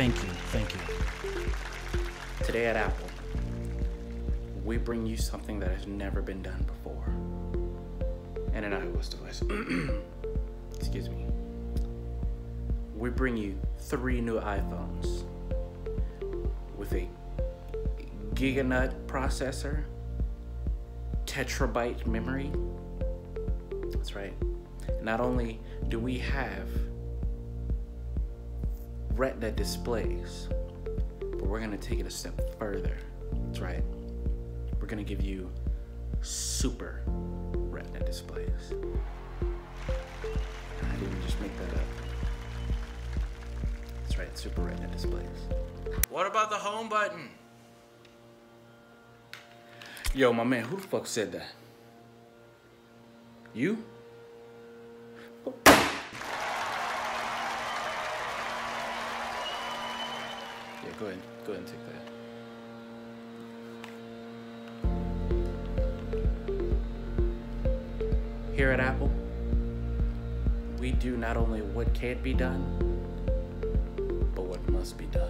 Thank you. Today at Apple, we bring you something that has never been done before. And an iOS device. Excuse me. We bring you 3 new iPhones with a giganut processor, terabyte memory. That's right. Not only do we have Retina displays, but we're gonna take it a step further. That's right. We're gonna give you super Retina displays. I didn't just make that up. That's right, super Retina displays. What about the home button? Yo, my man, who the fuck said that? You? Yeah, go ahead and take that. Here at Apple, we do not only what can't be done, but what must be done.